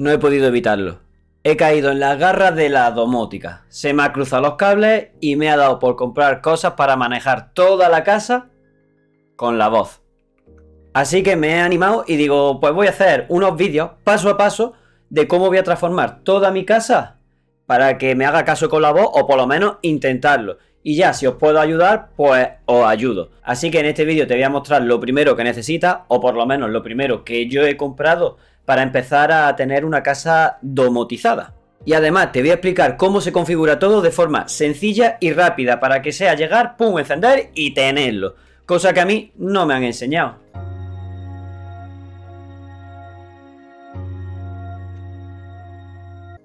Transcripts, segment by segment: no he podido evitarlo. He caído en las garras de la domótica. Se me ha cruzado los cables y me ha dado por comprar cosas para manejar toda la casa con la voz. Así que me he animado y digo, pues voy a hacer unos vídeos paso a paso de cómo voy a transformar toda mi casa para que me haga caso con la voz, o por lo menos intentarlo. Y ya, si os puedo ayudar, pues os ayudo. Así que en este vídeo te voy a mostrar lo primero que necesitas, o por lo menos lo primero que yo he comprado para empezar a tener una casa domotizada. Y además te voy a explicar cómo se configura todo de forma sencilla y rápida, para que sea llegar, pum, encender y tenerlo, cosa que a mí no me han enseñado.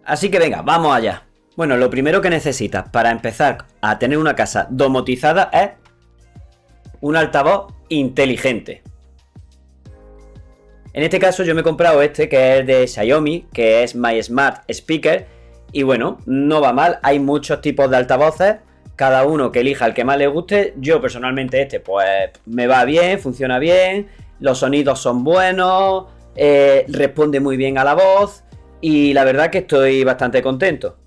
Así que venga, vamos allá. Bueno, lo primero que necesitas para empezar a tener una casa domotizada es un altavoz inteligente. En este caso yo me he comprado este, que es de Xiaomi, que es My Smart Speaker. Y bueno, no va mal, hay muchos tipos de altavoces, cada uno que elija el que más le guste. Yo personalmente este pues me va bien, funciona bien, los sonidos son buenos, responde muy bien a la voz y la verdad que estoy bastante contento.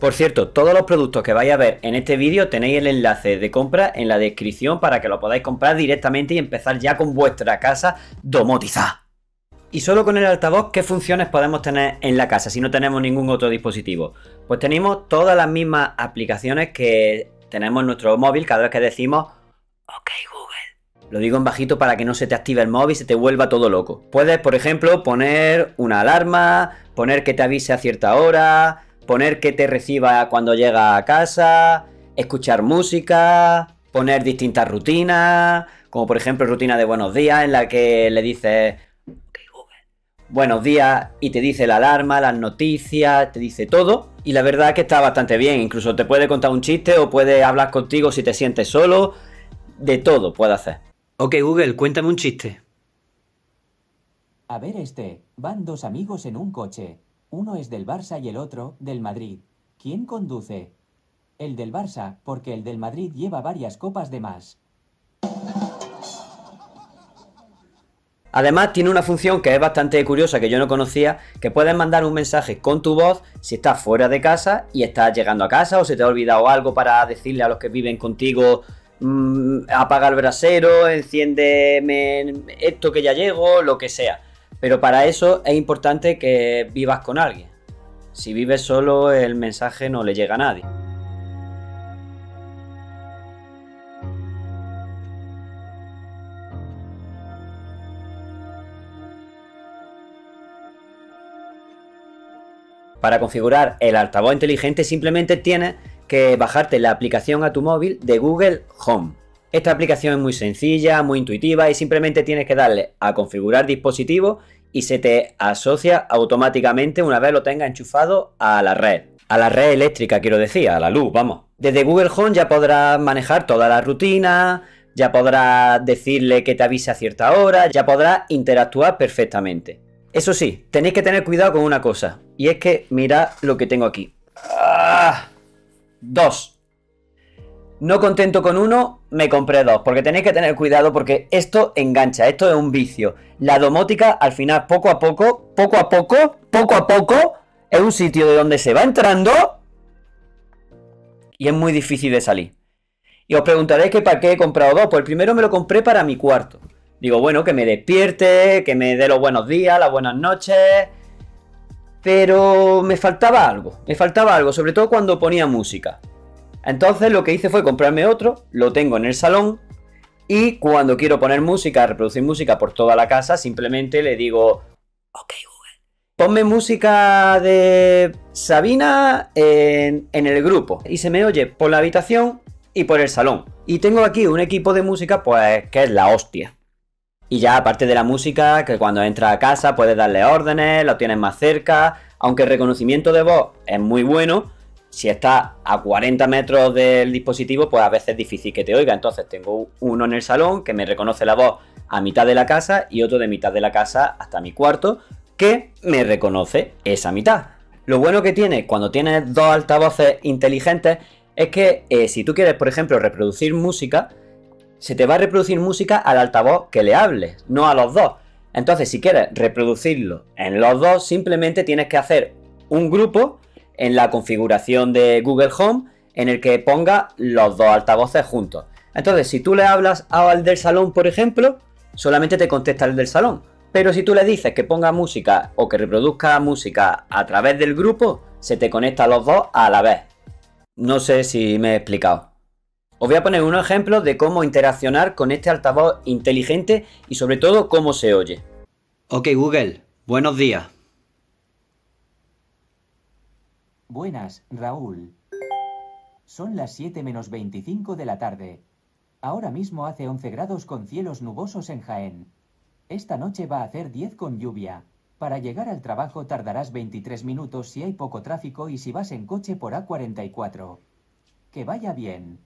Por cierto, todos los productos que vais a ver en este vídeo tenéis el enlace de compra en la descripción para que lo podáis comprar directamente y empezar ya con vuestra casa domotizada. Y solo con el altavoz, ¿qué funciones podemos tener en la casa si no tenemos ningún otro dispositivo? Pues tenemos todas las mismas aplicaciones que tenemos en nuestro móvil cada vez que decimos OK Google. Lo digo en bajito para que no se te active el móvil y se te vuelva todo loco. Puedes, por ejemplo, poner una alarma, poner que te avise a cierta hora, poner que te reciba cuando llega a casa, escuchar música, poner distintas rutinas, como por ejemplo rutina de buenos días en la que le dices buenos días y te dice la alarma, las noticias, te dice todo. Y la verdad es que está bastante bien, incluso te puede contar un chiste o puede hablar contigo si te sientes solo, de todo puede hacer. OK Google, cuéntame un chiste. A ver este, van dos amigos en un coche, uno es del Barça y el otro del Madrid. ¿Quién conduce? El del Barça, porque el del Madrid lleva varias copas de más. Además tiene una función que es bastante curiosa, que yo no conocía, que puedes mandar un mensaje con tu voz si estás fuera de casa y estás llegando a casa o se te ha olvidado algo, para decirle a los que viven contigo, apaga el brasero, enciéndeme esto que ya llego, lo que sea. Pero para eso es importante que vivas con alguien. Si vives solo, el mensaje no le llega a nadie. Para configurar el altavoz inteligente simplemente tienes que bajarte la aplicación a tu móvil de Google Home. Esta aplicación es muy sencilla, muy intuitiva y simplemente tienes que darle a configurar dispositivo y se te asocia automáticamente una vez lo tengas enchufado a la red. A la red eléctrica, quiero decir, a la luz, vamos. Desde Google Home ya podrás manejar toda la rutina, ya podrás decirle que te avise a cierta hora, ya podrás interactuar perfectamente. Eso sí, tenéis que tener cuidado con una cosa, y es que mirad lo que tengo aquí. Dos. No contento con uno, me compré dos, porque tenéis que tener cuidado porque esto engancha, esto es un vicio. La domótica al final poco a poco, es un sitio de donde se va entrando y es muy difícil de salir. Y os preguntaréis que para qué he comprado dos. Pues el primero me lo compré para mi cuarto. Digo, bueno, que me despierte, que me dé los buenos días, las buenas noches. Pero me faltaba algo, sobre todo cuando ponía música. Entonces lo que hice fue comprarme otro, lo tengo en el salón. Y cuando quiero poner música, reproducir música por toda la casa, simplemente le digo, OK Google, ponme música de Sabina en el grupo. Y se me oye por la habitación y por el salón. Y tengo aquí un equipo de música, pues, que es la hostia. Y ya aparte de la música, que cuando entras a casa puedes darle órdenes, lo tienes más cerca. Aunque el reconocimiento de voz es muy bueno, si estás a 40 metros del dispositivo, pues a veces es difícil que te oiga. Entonces tengo uno en el salón que me reconoce la voz a mitad de la casa y otro de mitad de la casa hasta mi cuarto que me reconoce esa mitad. Lo bueno que tiene cuando tienes dos altavoces inteligentes es que si tú quieres, por ejemplo, reproducir música, se te va a reproducir música al altavoz que le hables, no a los dos. Entonces, si quieres reproducirlo en los dos, simplemente tienes que hacer un grupo en la configuración de Google Home en el que ponga los dos altavoces juntos. Entonces, si tú le hablas al del salón, por ejemplo, solamente te contesta el del salón. Pero si tú le dices que ponga música o que reproduzca música a través del grupo, se te conecta a los dos a la vez. No sé si me he explicado. Os voy a poner unos ejemplos de cómo interaccionar con este altavoz inteligente y sobre todo cómo se oye. Ok, Google, buenos días. Buenas, Raúl. Son las 7:25 de la tarde. Ahora mismo hace 11 grados con cielos nubosos en Jaén. Esta noche va a hacer 10 con lluvia. Para llegar al trabajo tardarás 23 minutos si hay poco tráfico y si vas en coche por A44. Que vaya bien.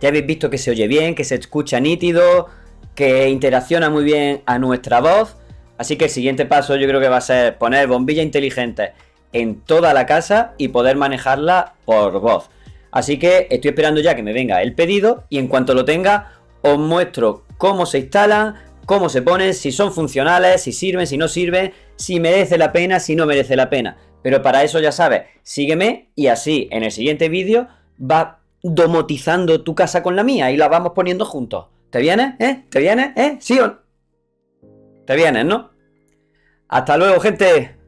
Ya habéis visto que se oye bien, que se escucha nítido, que interacciona muy bien a nuestra voz. Así que el siguiente paso yo creo que va a ser poner bombillas inteligentes en toda la casa y poder manejarla por voz. Así que estoy esperando ya que me venga el pedido y en cuanto lo tenga os muestro cómo se instalan, cómo se ponen, si son funcionales, si sirven, si no sirven, si merece la pena, si no merece la pena. Pero para eso ya sabes, sígueme y así en el siguiente vídeo va domotizando tu casa con la mía y la vamos poniendo juntos. ¿Te vienes? ¿Eh? ¿Te vienes? ¿Eh? ¿Sí o no? ¿Te vienes, no? Hasta luego, gente.